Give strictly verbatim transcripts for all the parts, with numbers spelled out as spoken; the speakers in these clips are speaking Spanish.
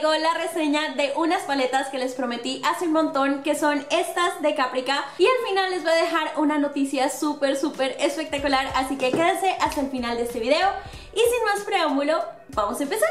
traigo la reseña de unas paletas que les prometí hace un montón, que son estas de Kaprica, y al final les voy a dejar una noticia súper súper espectacular, así que quédense hasta el final de este video y sin más preámbulo, vamos a empezar.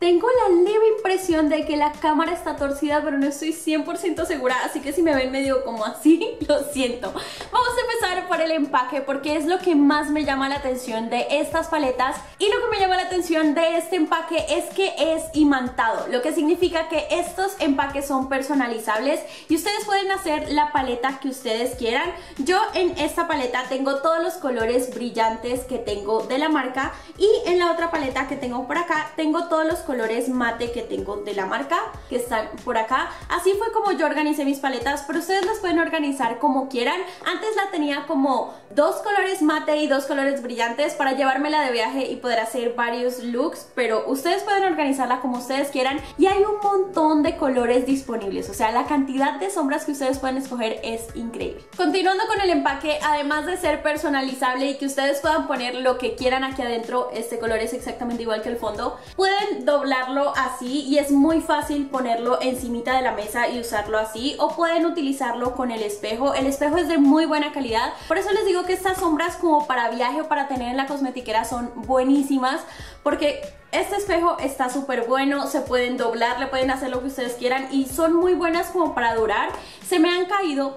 Tengo la leve impresión de que la cámara está torcida, pero no estoy cien por ciento segura, así que si me ven medio como así, lo siento. Vamos a empezar por el empaque, porque es lo que más me llama la atención de estas paletas. Y lo que me llama la atención de este empaque es que es imantado, lo que significa que estos empaques son personalizables y ustedes pueden hacer la paleta que ustedes quieran. Yo en esta paleta tengo todos los colores brillantes que tengo de la marca, y en la otra paleta que tengo por acá tengo todos los colores colores mate que tengo de la marca, que están por acá. Así fue como yo organicé mis paletas, pero ustedes las pueden organizar como quieran. Antes la tenía como dos colores mate y dos colores brillantes para llevármela de viaje y poder hacer varios looks, pero ustedes pueden organizarla como ustedes quieran, y hay un montón de colores disponibles, o sea, la cantidad de sombras que ustedes pueden escoger es increíble. Continuando con el empaque, además de ser personalizable y que ustedes puedan poner lo que quieran aquí adentro, este color es exactamente igual que el fondo, pueden doblar doblarlo así y es muy fácil ponerlo encimita de la mesa y usarlo así, o pueden utilizarlo con el espejo. El espejo es de muy buena calidad, por eso les digo que estas sombras como para viaje o para tener en la cosmetiquera son buenísimas, porque este espejo está súper bueno, se pueden doblar, le pueden hacer lo que ustedes quieran y son muy buenas como para durar. Se me han caído...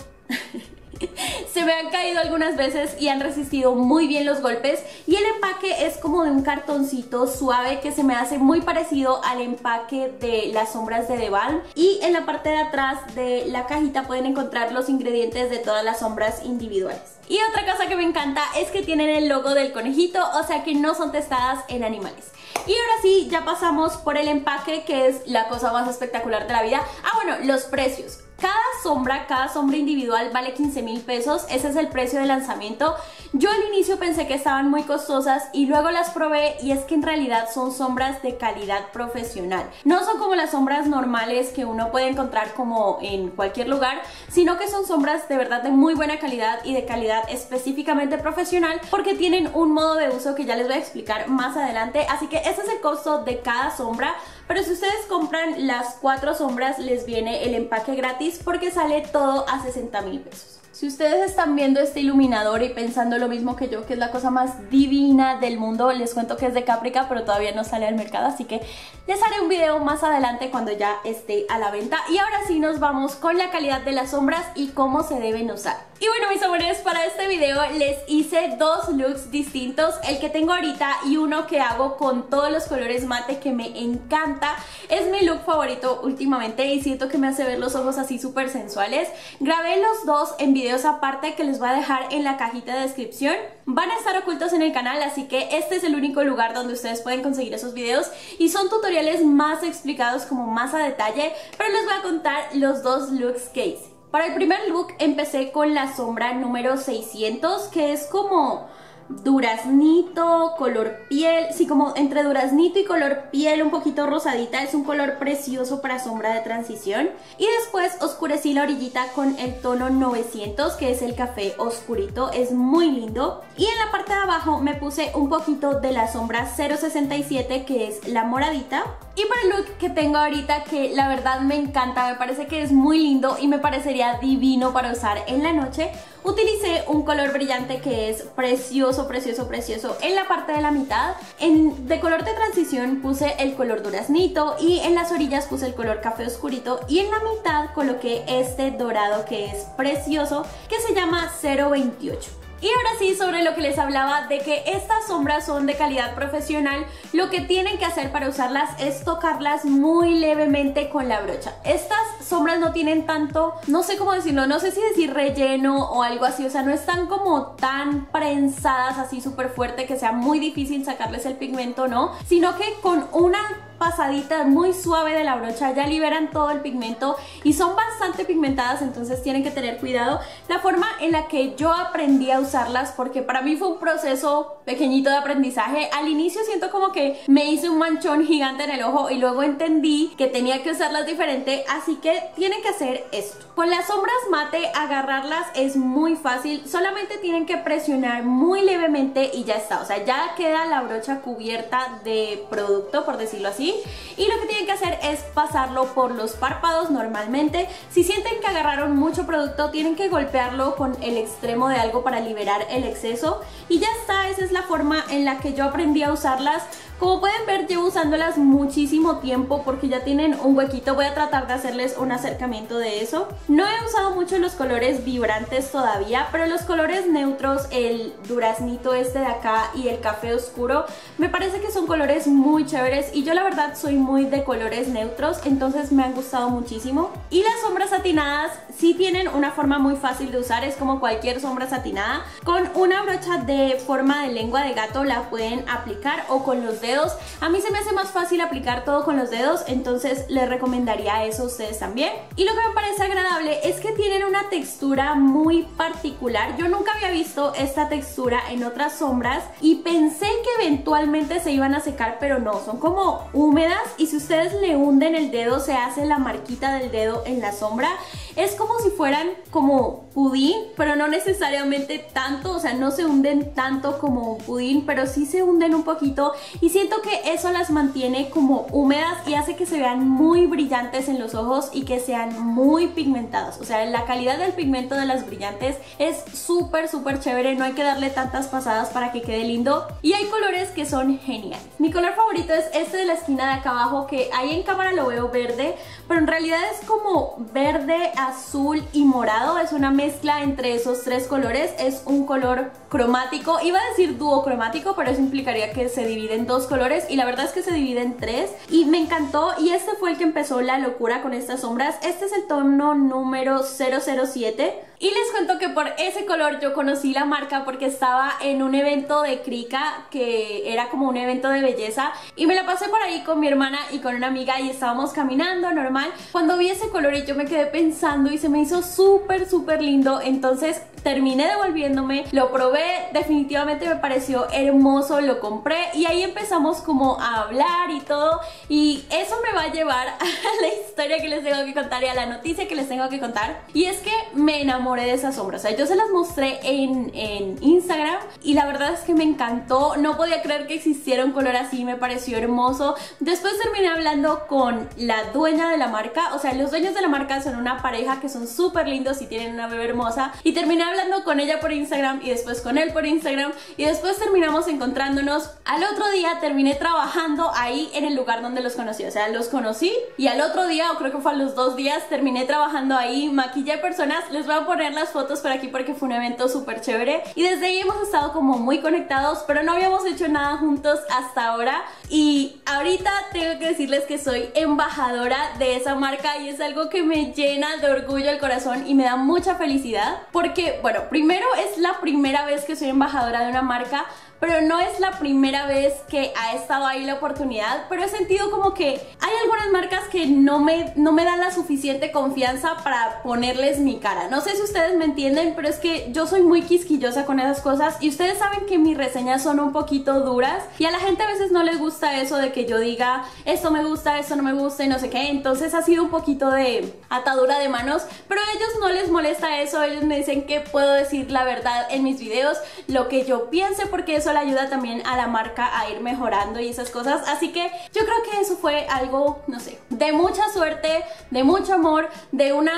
Se me han caído algunas veces y han resistido muy bien los golpes, y el empaque es como de un cartoncito suave que se me hace muy parecido al empaque de las sombras de Deval, y en la parte de atrás de la cajita pueden encontrar los ingredientes de todas las sombras individuales. Y otra cosa que me encanta es que tienen el logo del conejito, o sea que no son testadas en animales. Y ahora sí, ya pasamos por el empaque, que es la cosa más espectacular de la vida. Ah, bueno, los precios. Cada sombra, cada sombra individual vale quince mil pesos, ese es el precio de lanzamiento. Yo al inicio pensé que estaban muy costosas y luego las probé, y es que en realidad son sombras de calidad profesional. No son como las sombras normales que uno puede encontrar como en cualquier lugar, sino que son sombras de verdad de muy buena calidad y de calidad específicamente profesional, porque tienen un modo de uso que ya les voy a explicar más adelante. Así que ese es el costo de cada sombra, pero si ustedes compran las cuatro sombras les viene el empaque gratis, porque sale todo a sesenta mil pesos. Si ustedes están viendo este iluminador y pensando lo mismo que yo, que es la cosa más divina del mundo, les cuento que es de Kaprica, pero todavía no sale al mercado, así que les haré un video más adelante cuando ya esté a la venta. Y ahora sí nos vamos con la calidad de las sombras y cómo se deben usar. Y bueno, mis amores, para este video les hice dos looks distintos, el que tengo ahorita y uno que hago con todos los colores mate que me encanta. Es mi look favorito últimamente y siento que me hace ver los ojos así súper sensuales. Grabé los dos en video aparte que les voy a dejar en la cajita de descripción. Van a estar ocultos en el canal, así que este es el único lugar donde ustedes pueden conseguir esos videos, y son tutoriales más explicados como más a detalle, pero les voy a contar los dos looks que hice. Para el primer look empecé con la sombra número seiscientos, que es como... duraznito, color piel, sí, como entre duraznito y color piel, un poquito rosadita, es un color precioso para sombra de transición. Y después oscurecí la orillita con el tono novecientos, que es el café oscurito, es muy lindo. Y en la parte de abajo me puse un poquito de la sombra cero sesenta y siete, que es la moradita. Y para el look que tengo ahorita, que la verdad me encanta, me parece que es muy lindo y me parecería divino para usar en la noche, utilicé un color brillante que es precioso, precioso, precioso en la parte de la mitad. En, de color de transición puse el color duraznito, y en las orillas puse el color café oscurito, y en la mitad coloqué este dorado que es precioso, que se llama cero veintiocho. Y ahora sí, sobre lo que les hablaba de que estas sombras son de calidad profesional, lo que tienen que hacer para usarlas es tocarlas muy levemente con la brocha. Estas sombras no tienen tanto, no sé cómo decirlo, no sé si decir relleno o algo así, o sea, no están como tan prensadas así súper fuerte que sea muy difícil sacarles el pigmento, ¿no? Sino que con una pasadita muy suave de la brocha, ya liberan todo el pigmento y son bastante pigmentadas, entonces tienen que tener cuidado la forma en la que yo aprendí a usarlas, porque para mí fue un proceso pequeñito de aprendizaje. Al inicio siento como que me hice un manchón gigante en el ojo y luego entendí que tenía que usarlas diferente, así que tienen que hacer esto. Con las sombras mate, agarrarlas es muy fácil, solamente tienen que presionar muy levemente y ya está, o sea, ya queda la brocha cubierta de producto, por decirlo así, y lo que tienen que hacer es pasarlo por los párpados normalmente. Si sienten que agarraron mucho producto, tienen que golpearlo con el extremo de algo para liberar el exceso y ya está. Esa es la forma en la que yo aprendí a usarlas. Como pueden ver, llevo usándolas muchísimo tiempo porque ya tienen un huequito. Voy a tratar de hacerles un acercamiento de eso. No he usado mucho los colores vibrantes todavía, pero los colores neutros, el duraznito este de acá y el café oscuro, me parece que son colores muy chéveres y yo la verdad soy muy de colores neutros, entonces me han gustado muchísimo. Y las sombras satinadas sí tienen una forma muy fácil de usar, es como cualquier sombra satinada. Con una brocha de forma de lengua de gato la pueden aplicar o con los dedos. A mí se me hace más fácil aplicar todo con los dedos, entonces les recomendaría eso a ustedes también. Y lo que me parece agradable es que tienen una textura muy particular. Yo nunca había visto esta textura en otras sombras y pensé que eventualmente se iban a secar, pero no, son como húmedas y si ustedes le hunden el dedo se hace la marquita del dedo en la sombra. Es como si fueran como pudín, pero no necesariamente tanto, o sea, no se hunden tanto como un pudín, pero sí se hunden un poquito y siento que eso las mantiene como húmedas y hace que se vean muy brillantes en los ojos y que sean muy pigmentados. O sea, la calidad del pigmento de las brillantes es súper, súper chévere, no hay que darle tantas pasadas para que quede lindo y hay colores que son geniales. Mi color favorito es este de la esquina de acá abajo, que ahí en cámara lo veo verde, pero en realidad es como verde, azul y morado, es una mezcla entre esos tres colores, es un color cromático, iba a decir duocromático, pero eso implicaría que se divide en dos colores y la verdad es que se divide en tres y me encantó y este fue el que empezó la locura con estas sombras. Este es el tono número cero cero siete y les cuento que por ese color yo conocí la marca porque estaba en un evento de Kaprica que era como un evento de belleza y me la pasé por ahí con mi hermana y con una amiga y estábamos caminando normal cuando vi ese color y yo me quedé pensando y se me hizo súper súper lindo, entonces terminé devolviéndome, lo probé, definitivamente me pareció hermoso, lo compré y ahí empezamos como a hablar y todo y eso me va a llevar a la historia que les tengo que contar y a la noticia que les tengo que contar, y es que me enamoré de esas sombras. O sea, yo se las mostré en, en Instagram y la verdad es que me encantó, no podía creer que existiera un color así, me pareció hermoso. Después terminé hablando con la dueña de la marca, o sea, los dueños de la marca son una pareja que son súper lindos y tienen una bebé hermosa y terminé hablando hablando con ella por Instagram y después con él por Instagram y después terminamos encontrándonos. Al otro día terminé trabajando ahí en el lugar donde los conocí, o sea, los conocí y al otro día, o creo que fue a los dos días, terminé trabajando ahí, maquillé personas, les voy a poner las fotos por aquí porque fue un evento súper chévere y desde ahí hemos estado como muy conectados, pero no habíamos hecho nada juntos hasta ahora y ahorita tengo que decirles que soy embajadora de esa marca y es algo que me llena de orgullo el corazón y me da mucha felicidad porque, bueno, primero es la primera vez que soy embajadora de una marca, pero no es la primera vez que ha estado ahí la oportunidad, pero he sentido como que hay algunas marcas que no me, no me dan la suficiente confianza para ponerles mi cara. No sé si ustedes me entienden, pero es que yo soy muy quisquillosa con esas cosas y ustedes saben que mis reseñas son un poquito duras y a la gente a veces no les gusta eso de que yo diga esto me gusta, esto no me gusta y no sé qué, entonces ha sido un poquito de atadura de manos, pero a ellos no les molesta eso, ellos me dicen que puedo decir la verdad en mis videos, lo que yo piense, porque es eso le ayuda también a la marca a ir mejorando y esas cosas, así que yo creo que eso fue algo, no sé, de mucha suerte, de mucho amor, de una,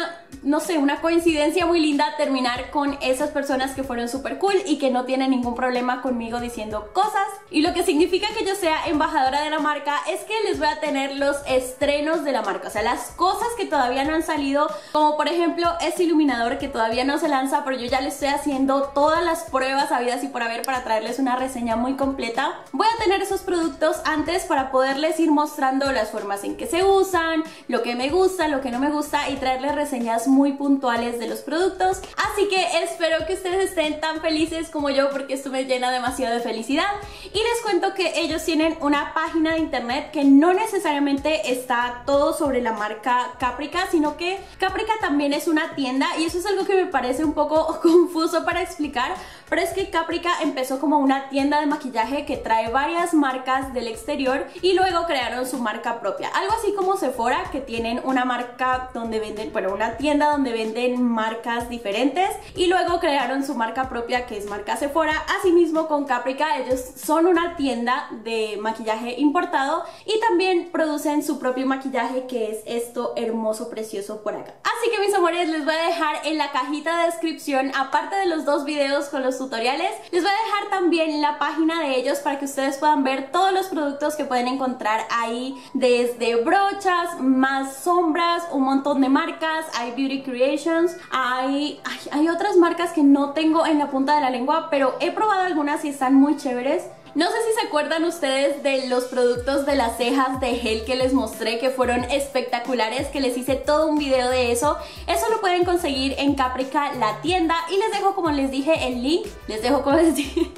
no sé, una coincidencia muy linda terminar con esas personas que fueron súper cool y que no tienen ningún problema conmigo diciendo cosas. Y lo que significa que yo sea embajadora de la marca es que les voy a tener los estrenos de la marca, o sea, las cosas que todavía no han salido, como por ejemplo ese iluminador que todavía no se lanza, pero yo ya le estoy haciendo todas las pruebas habidas y por haber para traerles una reseña muy completa. Voy a tener esos productos antes para poderles ir mostrando las formas en que se usan, usan, lo que me gusta, lo que no me gusta, y traerles reseñas muy puntuales de los productos. Así que espero que ustedes estén tan felices como yo, porque esto me llena demasiado de felicidad. Y les cuento que ellos tienen una página de internet que no necesariamente está todo sobre la marca Kaprica, sino que Kaprica también es una tienda, y eso es algo que me parece un poco confuso para explicar, pero es que Kaprica empezó como una tienda de maquillaje que trae varias marcas del exterior y luego crearon su marca propia, algo así como Sephora, que tienen una marca donde venden, bueno, una tienda donde venden marcas diferentes y luego crearon su marca propia, que es marca Sephora. Asimismo con Kaprica, ellos son una tienda de maquillaje importado y también producen su propio maquillaje, que es esto hermoso, precioso por acá. Así que mis amores, les voy a dejar en la cajita de descripción, aparte de los dos videos con los tutoriales, les voy a dejar también la página de ellos para que ustedes puedan ver todos los productos que pueden encontrar ahí, desde brochas, más sombras, un montón de marcas. Hay Beauty Creations, hay, hay, hay otras marcas que no tengo en la punta de la lengua, pero he probado algunas y están muy chéveres. No sé si se acuerdan ustedes de los productos de las cejas de gel que les mostré, que fueron espectaculares, que les hice todo un video de eso. Eso lo pueden conseguir en Kaprica, la tienda, y les dejo, como les dije, el link. Les dejo, como les dije,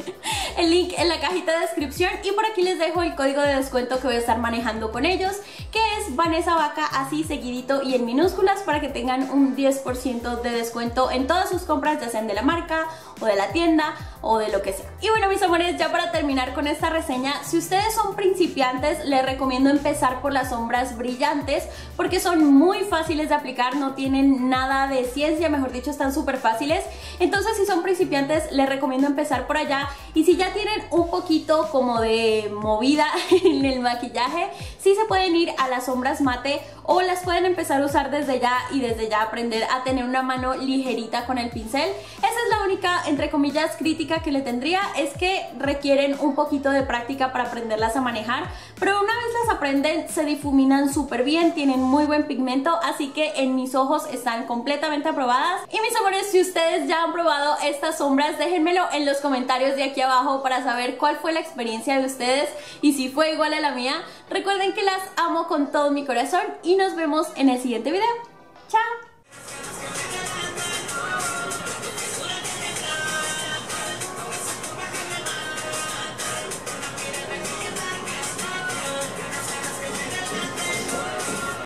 el link en la cajita de descripción, y por aquí les dejo el código de descuento que voy a estar manejando con ellos, que es Vanessa Vaca, así seguidito y en minúsculas, para que tengan un diez por ciento de descuento en todas sus compras, ya sean de la marca o de la tienda o de lo que sea. Y bueno, mis amores, ya para terminar con esta reseña, si ustedes son principiantes, les recomiendo empezar por las sombras brillantes, porque son muy fáciles de aplicar, no tienen nada de ciencia, mejor dicho, están súper fáciles. Entonces, si son principiantes, les recomiendo empezar por allá. Y si ya tienen un poquito como de movida en el maquillaje, sí se pueden ir a las sombras mate, o las pueden empezar a usar desde ya, y desde ya aprender a tener una mano ligerita con el pincel. Esa es la única, entre comillas, crítica que le tendría, es que requieren un poquito de práctica para aprenderlas a manejar, pero una vez las aprenden, se difuminan súper bien, tienen muy buen pigmento, así que en mis ojos están completamente aprobadas. Y mis amores, si ustedes ya han probado estas sombras, déjenmelo en los comentarios de aquí abajo para saber cuál fue la experiencia de ustedes y si fue igual a la mía. Recuerden que las amo con todo mi corazón y nos vemos en el siguiente video. ¡Chao!